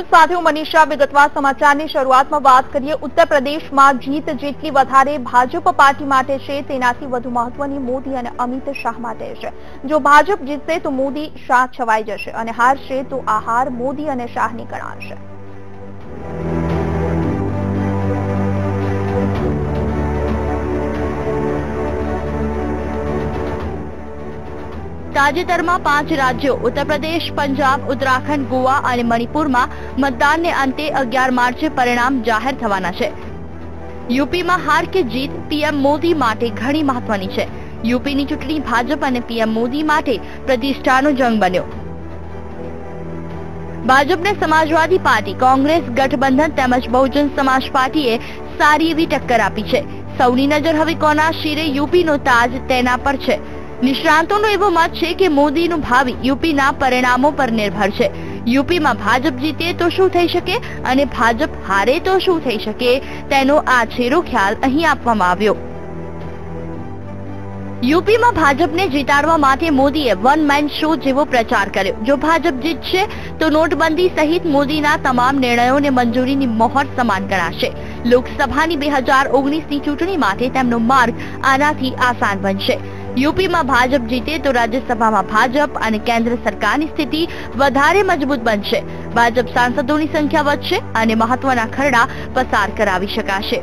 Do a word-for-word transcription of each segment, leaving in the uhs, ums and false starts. બિલકુલ સાથે હું મનીષા વિગતવાર સમાચારની શરૂઆતમાં વાત કરીએ। ઉત્તર પ્રદેશમાં જીત જેટલી વધારે ભાજપ પાર્ટી માટે છે તેનાથી વધુ મહત્વની મોદી અને અમિત શાહ માટે છે। જો ભાજપ જીતશે તો મોદી શાહ છવાઈ જશે અને હારશે તો આ હાર મોદી અને શાહની ગણાશે। તાજેતરમાં पांच राज्यों उत्तर प्रदेश, पंजाब, उत्तराखंड, गोवा और मणिपुर में मतदान ने अंते अग्यार मार्चे परिणाम जाहिर थवाना छे। यूपी में हार के जीत पीएम मोदी माटे घणी महत्वनी छे। यूपी की चूंटणी भाजप और पीएम मोदी माटे प्रतिष्ठानो जंग बन्यो। भाजप ने समाजवादी पार्टी, कांग्रेस गठबंधन तेमज बहुजन समाज पार्टीए सारी एवी टक्कर आपी छे। सौनी नजर हवे कोना शिरे यूपी नो ताज तेना पर छे। निष्णातों एवो मत है कि मोदी नु भावी यूपी ना परिणामों पर निर्भर है। यूपी में भाजप जीते तो शू थई शके अने भाजप हारे तो शू थई शके तेनो आ छेरो ख्याल अहीं आपवामां आव्यो। यूपी में भाजप ने जीताड़वा माटे मोदीए वन मैन शो जेवो प्रचार कर्यो। जो भाजप जीतशे तो नोटबंदी सहित मोदीना तमाम निर्णयोने मंजूरीनी मोहर समान गणाशे। लोकसभानी दो हज़ार उन्नीस नी चूंटणी माटे तेमनो मार्ग आनाथी आसान बनशे। यूपी में भाजप जीते तो राज्यसभा में भाजप और केंद्र सरकार की स्थिति वधारे मजबूत बनशे। भाजप सांसदों की संख्या वधशे और महत्वना खरड़ा पसार करावी शकाशे।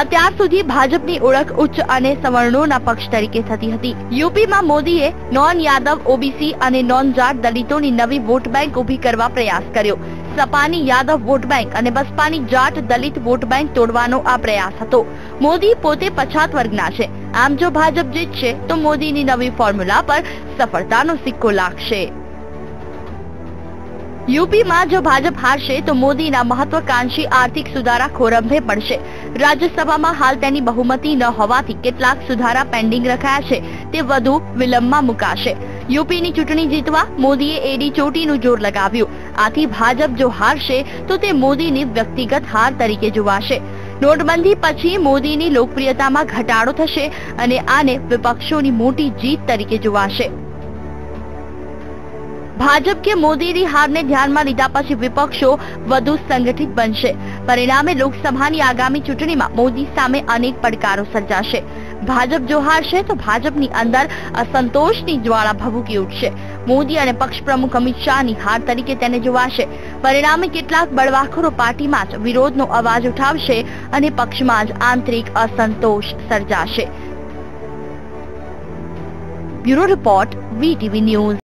अत्यार सुधी भाजपनी ओळख उच्च अने सवर्णोना पक्ष तरीके थती हती। यूपी में मोदीए नॉन यादव, ओबीसी और नॉन जाट दलितों की नवी वोट बैंक उभी करवा प्रयास कर्यो। सपानी यादव वोट बैंक और बसपानी जाट दलित वोट बैंक तोड़वानो आ प्रयास हतो। मोदी पोते पछात वर्गना छे। आम जो भाजप जीतशे तो मोदीनी नवी फॉर्म्यूला पर सफलतानो सिक्को लागशे। यूपी में जो भाजप हारशे तो मोदीना महत्वाकांक्षी आर्थिक सुधारा खोरंभे पड़शे। राज्यसभा में हाल तेनी बहुमती न होवाथी केटलाक सुधारा पेन्डिंग रखाया छे ते वधु विलंबमां मुकाशे। यूपी की चूंटणी जीतवा मोदीए एडी चोटीनुं जोर लगाव्युं। आथी भाजप जो हारशे तो ते मोदीनी व्यक्तिगत हार तरीके जोवाशे। नोटबंदी पछी मोदीनी लोकप्रियता में घटाडो थशे अने आने विपक्षोनी मोटी जीत तरीके जोवाशे। भाजप के मोदी की हार ने ध्यान में लीधा पछी विपक्षों वधु संगठित बनशे। परिणामे लोकसभा की आगामी चूंटणी में मोदी सामे अनेक पड़कारों सर्जाशे। भाजप जो हारशे तो भाजपनी अंदर असंतोष की ज्वाला भभूकी उठशे। मोदी और पक्ष प्रमुख अमित शाह की हार तरीके तेने जोवाशे। परिणामे केटलाक बळवाखोरो पार्टी में ज विरोधनो अवाज उठावशे अने पक्ष में ज आंतरिक असंतोष सर्जाशे। Bureau report VTV news.